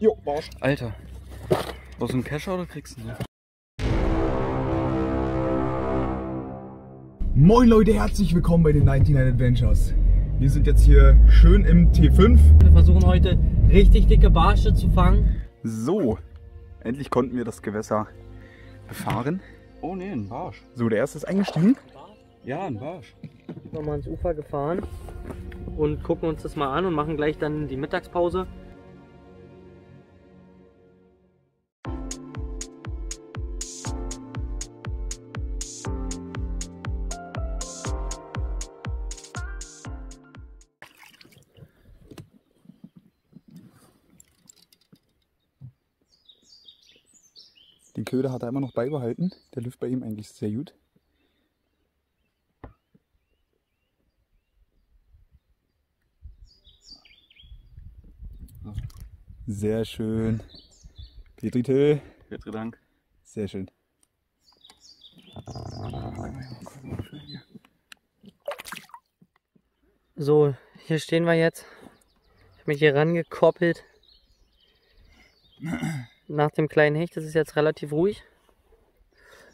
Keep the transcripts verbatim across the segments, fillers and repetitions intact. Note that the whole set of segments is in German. Jo, Barsch. Alter. Brauchst du einen Kescher oder kriegst du ihn? Moin Leute, herzlich willkommen bei den neunundneunzig Adventures. Wir sind jetzt hier schön im T fünf. Wir versuchen heute richtig dicke Barsche zu fangen. So, endlich konnten wir das Gewässer befahren. Oh ne, ein Barsch. So, der erste ist eingestiegen. Ja, ein Barsch. Nochmal ans Ufer gefahren und gucken uns das mal an und machen gleich dann die Mittagspause. Den Köder hat er immer noch beibehalten. Der läuft bei ihm eigentlich sehr gut. Sehr schön. Petri Till. Petri Dank. Sehr schön. So, hier stehen wir jetzt. Ich habe mich hier rangekoppelt. Nach dem kleinen Hecht ist es jetzt relativ ruhig.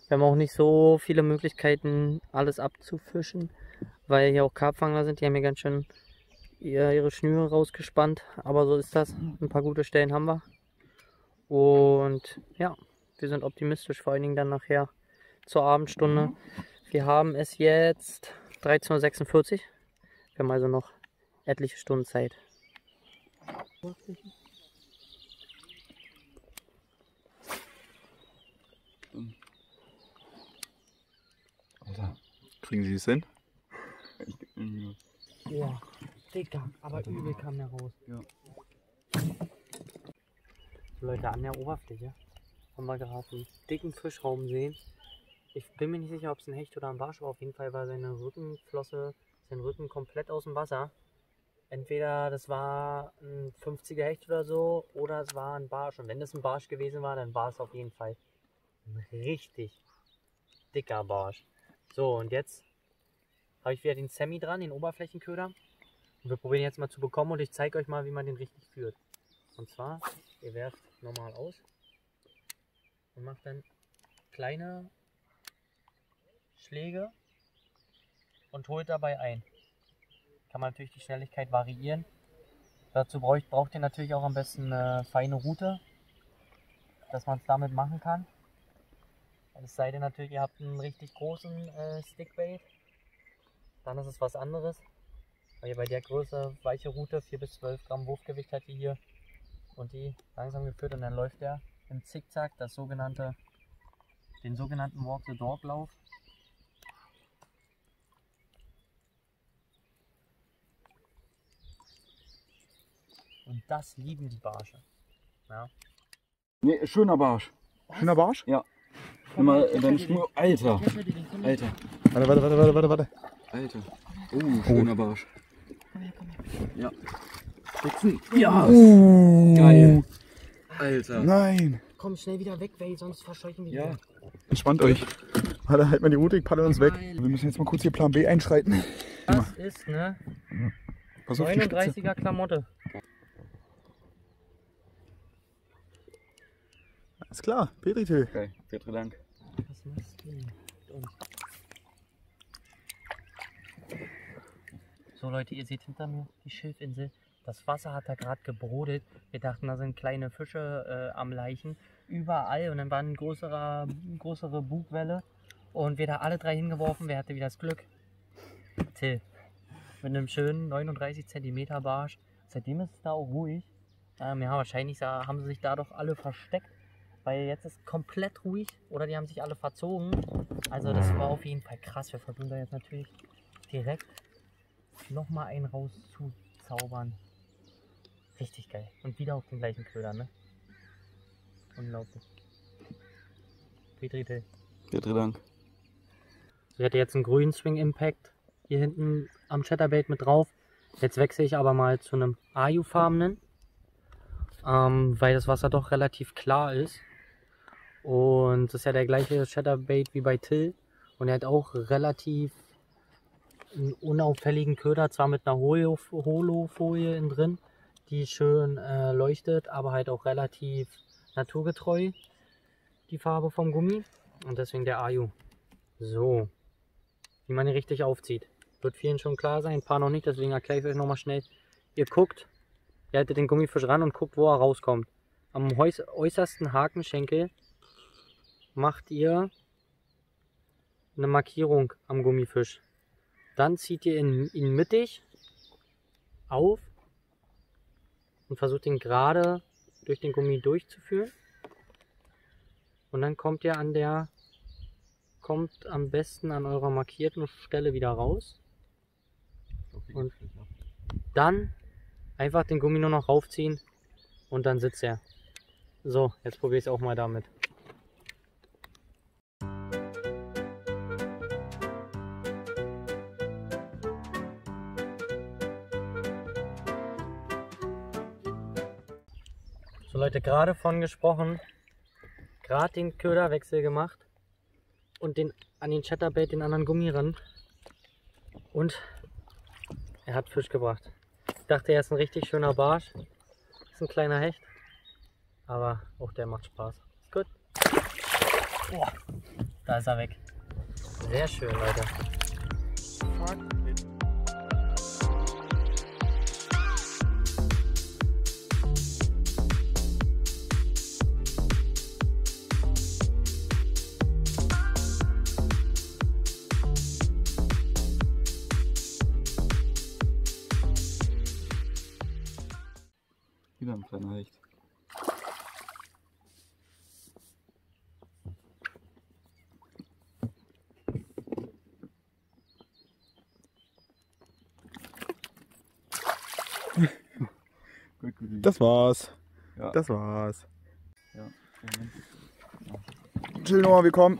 Wir haben auch nicht so viele Möglichkeiten, alles abzufischen, weil hier auch Karpfangler sind. Die haben hier ganz schön ihre Schnüre rausgespannt. Aber so ist das. Ein paar gute Stellen haben wir. Und ja, wir sind optimistisch, vor allen Dingen dann nachher zur Abendstunde. Wir haben es jetzt dreizehn Uhr sechsundvierzig. Wir haben also noch etliche Stunden Zeit. Alter, kriegen Sie es hin? Ja, dicker, aber Alter, übel kam der raus. Ja. So Leute, an der Oberfläche haben wir gerade einen dicken Fischraum sehen. Ich bin mir nicht sicher, ob es ein Hecht oder ein Barsch war. Auf jeden Fall war seine Rückenflosse, sein Rücken komplett aus dem Wasser. Entweder das war ein fünfziger Hecht oder so, oder es war ein Barsch. Und wenn das ein Barsch gewesen war, dann war es auf jeden Fall ein richtig dicker Barsch. So, und jetzt habe ich wieder den Sammy dran, den Oberflächenköder. Und wir probieren jetzt mal zu bekommen und ich zeige euch mal, wie man den richtig führt. Und zwar, ihr werft normal aus und macht dann kleine Schläge und holt dabei ein. Kann man natürlich die Schnelligkeit variieren. Dazu braucht, braucht ihr natürlich auch am besten eine feine Rute, dass man es damit machen kann. Es sei denn natürlich, ihr habt einen richtig großen äh, Stickbait, dann ist es was anderes, weil ihr bei der Größe weiche Rute vier bis zwölf Gramm Wurfgewicht hat die hier und die langsam geführt und dann läuft der im Zickzack das sogenannte, den sogenannten Walk-the-Dog-Lauf. Und das lieben die Barsche. Ja. Nee, schöner Barsch. Was? Schöner Barsch? Ja. Immer deine Schnur. Alter! Alter! Warte, warte, warte, warte, warte, warte! Alter! Oh, schöner Barsch! Komm her, komm her! Ja! Spitzen! Ja! Oh. Geil! Alter! Nein! Komm schnell wieder weg, weil sonst verscheuchen wir ja wieder. Entspannt euch! Warte, halt mal die Route, ich paddel uns weg! Wir müssen jetzt mal kurz hier Plan B einschreiten! Das ist, ne? Pass auf, neununddreißiger Klamotte! Alles klar, Petri Till! Okay, Petri Dank! Was machst du mit uns? So Leute, ihr seht hinter mir die Schilfinsel. Das Wasser hat da gerade gebrodelt. Wir dachten, da sind kleine Fische äh, am Laichen. Überall. Und dann war eine größere, größere Bugwelle. Und wir da alle drei hingeworfen. Wer hatte wieder das Glück? Till. Mit einem schönen neununddreißig Zentimeter Barsch. Seitdem ist es da auch ruhig. Ähm, ja, wahrscheinlich haben sie sich da doch alle versteckt. Weil jetzt ist komplett ruhig oder die haben sich alle verzogen. Also das war auf jeden Fall krass. Wir versuchen da jetzt natürlich direkt nochmal einen rauszuzaubern. Richtig geil. Und wieder auf den gleichen Köder, ne? Unglaublich. Petri Till. Petri Dank. Ich hatte jetzt einen grünen Swing Impact hier hinten am Chatterbait mit drauf. Jetzt wechsle ich aber mal zu einem A U-farbenen, ähm, weil das Wasser doch relativ klar ist. Und das ist ja der gleiche Chatterbait wie bei Till. Und er hat auch relativ einen unauffälligen Köder, zwar mit einer Holofolie innen drin, die schön äh, leuchtet, aber halt auch relativ naturgetreu, die Farbe vom Gummi. Und deswegen der Aju. So, wie man ihn richtig aufzieht. Wird vielen schon klar sein, ein paar noch nicht, deswegen erkläre ich euch nochmal schnell. Ihr guckt, ihr haltet den Gummifisch ran und guckt, wo er rauskommt. Am äußersten Hakenschenkel macht ihr eine Markierung am Gummifisch. Dann zieht ihr ihn, ihn mittig auf und versucht ihn gerade durch den Gummi durchzuführen. Und dann kommt ihr an der, kommt am besten an eurer markierten Stelle wieder raus. Und dann einfach den Gummi nur noch raufziehen und dann sitzt er. So, jetzt probiere ich es auch mal damit. So Leute, gerade von gesprochen, gerade den Köderwechsel gemacht und den, an den Chatterbait den anderen Gummi ran und er hat Fisch gebracht. Ich dachte, er ist ein richtig schöner Barsch, ist ein kleiner Hecht, aber auch der macht Spaß. Ist gut. Oh, da ist er weg. Sehr schön, Leute. Fuck. Wieder ein kleiner Hecht. Das war's. Ja. Das war's. Ja. Ja. Chill Noah, wir kommen.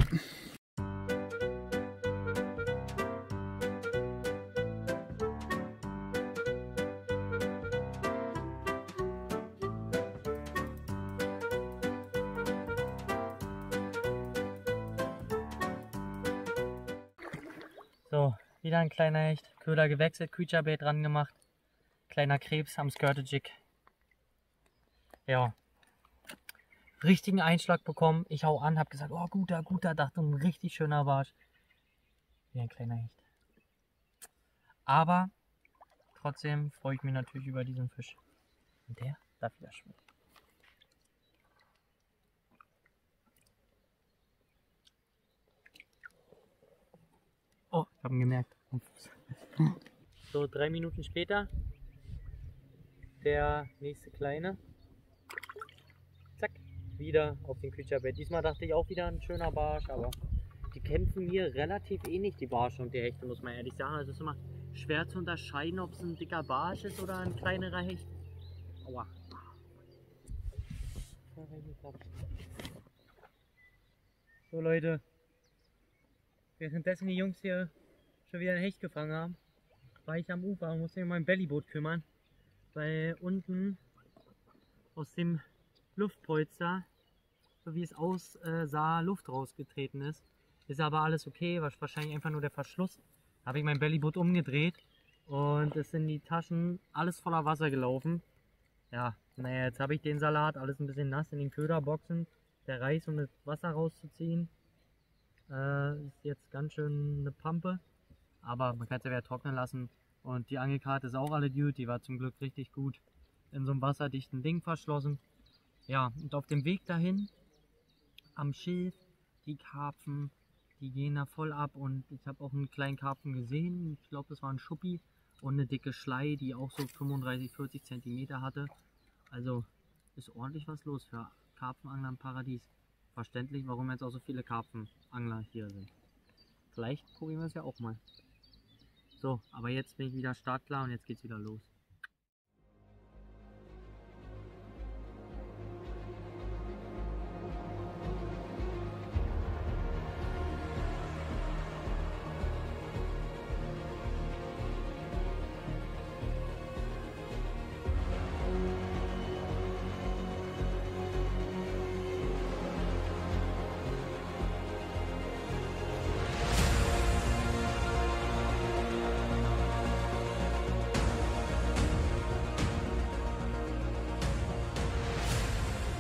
So, wieder ein kleiner Hecht, Köder gewechselt, Creature Bait dran gemacht, kleiner Krebs am Skirt-Jig. Ja, richtigen Einschlag bekommen, ich hau an, hab gesagt, oh guter, guter, dachte ein richtig schöner Barsch. Wie ein kleiner Hecht. Aber trotzdem freue ich mich natürlich über diesen Fisch. Und der darf wieder schwimmen. Oh, ich habe ihn gemerkt. So, drei Minuten später. Der nächste kleine. Zack, wieder auf den Creature Bait. Diesmal dachte ich auch wieder ein schöner Barsch, aber die kämpfen mir relativ ähnlich, die Barsche und die Hechte, muss man ehrlich sagen. Also es ist immer schwer zu unterscheiden, ob es ein dicker Barsch ist oder ein kleinerer Hecht. Aua. So Leute. Währenddessen die Jungs hier schon wieder einen Hecht gefangen haben, war ich am Ufer und musste mich um mein Bellyboot kümmern, weil unten aus dem Luftpolster, so wie es aussah, Luft rausgetreten ist. Ist aber alles okay, war wahrscheinlich einfach nur der Verschluss. Da habe ich mein Bellyboot umgedreht und ist in die Taschen alles voller Wasser gelaufen. Ja, naja, jetzt habe ich den Salat, alles ein bisschen nass in den Köderboxen, der Reis, um das Wasser rauszuziehen. Äh, ist jetzt ganz schön eine Pampe, aber man kann es ja wieder trocknen lassen und die Angelkarte ist auch alle gut, die war zum Glück richtig gut in so einem wasserdichten Ding verschlossen. Ja, und auf dem Weg dahin am Schilf, die Karpfen, die gehen da voll ab und ich habe auch einen kleinen Karpfen gesehen, ich glaube das war ein Schuppi und eine dicke Schlei, die auch so fünfunddreißig, vierzig Zentimeter hatte. Also ist ordentlich was los für Karpfenangler im Paradies. Verständlich, warum jetzt auch so viele Karpfenangler hier sind. Vielleicht probieren wir es ja auch mal. So, aber jetzt bin ich wieder startklar und jetzt geht's wieder los.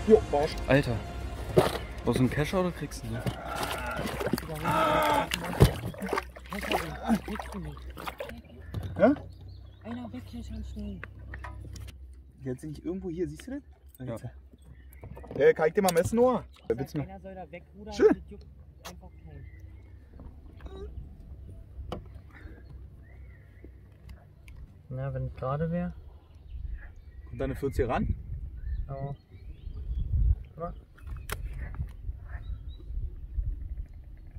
Jo, Barsch. Alter. Brauchst du einen Kescher oder kriegst du ihn nicht? Ja? Einer weg hier schon schnell. Jetzt sind ich irgendwo hier, siehst du das? Ja. Äh, kann ich dir mal messen, Noah? Einer soll da weg, Bruder. Schön. Einfach kein. Na, wenn es gerade wäre. Kommt da eine vierziger ran? Ja.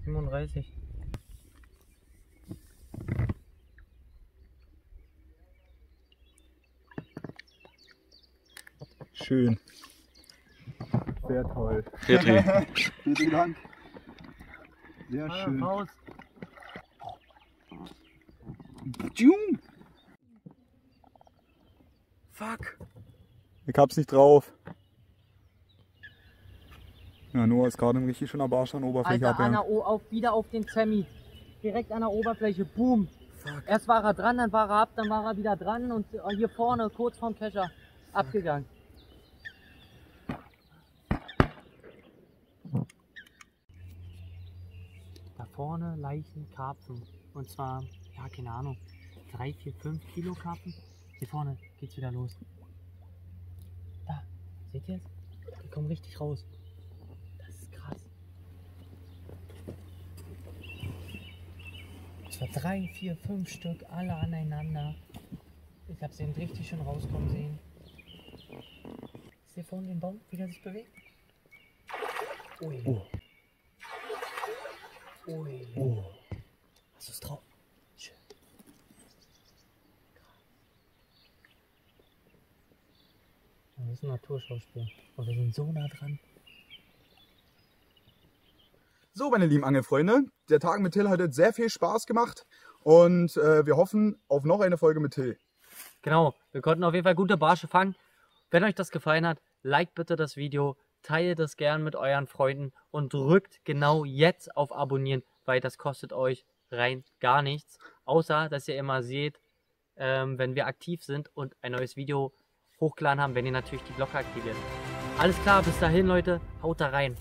siebenunddreißig. Schön. Sehr toll. Petri. Petri Dank. Sehr ah, schön. Raus. Fuck. Ich hab's nicht drauf. Ja, Noah ist gerade richtig schon am Barsch an der Oberfläche. Alter, an der o auf, wieder auf den Zemi. Direkt an der Oberfläche. Boom. Fuck. Erst war er dran, dann war er ab, dann war er wieder dran und hier vorne, kurz vorm Kescher, abgegangen. Da vorne leichten Karpfen. Und zwar, ja, keine Ahnung, drei, vier, fünf Kilo Karpfen. Hier vorne geht's wieder los. Da, seht ihr es? Die kommen richtig raus. Drei, vier, fünf Stück, alle aneinander. Ich habe sie richtig schön rauskommen sehen. Seht ihr vorne den Baum, wie der sich bewegt? Ui. Oh. Ui. Oh. Hast du es drauf? Schön. Das ist ein Naturschauspiel. Aber wir sind so nah dran. So, meine lieben Angelfreunde, der Tag mit Till hat jetzt sehr viel Spaß gemacht und äh, wir hoffen auf noch eine Folge mit Till. Genau, wir konnten auf jeden Fall gute Barsche fangen. Wenn euch das gefallen hat, liked bitte das Video, teilt es gern mit euren Freunden und drückt genau jetzt auf Abonnieren, weil das kostet euch rein gar nichts. Außer, dass ihr immer seht, ähm, wenn wir aktiv sind und ein neues Video hochgeladen haben, wenn ihr natürlich die Glocke aktiviert. Alles klar, bis dahin Leute, haut da rein.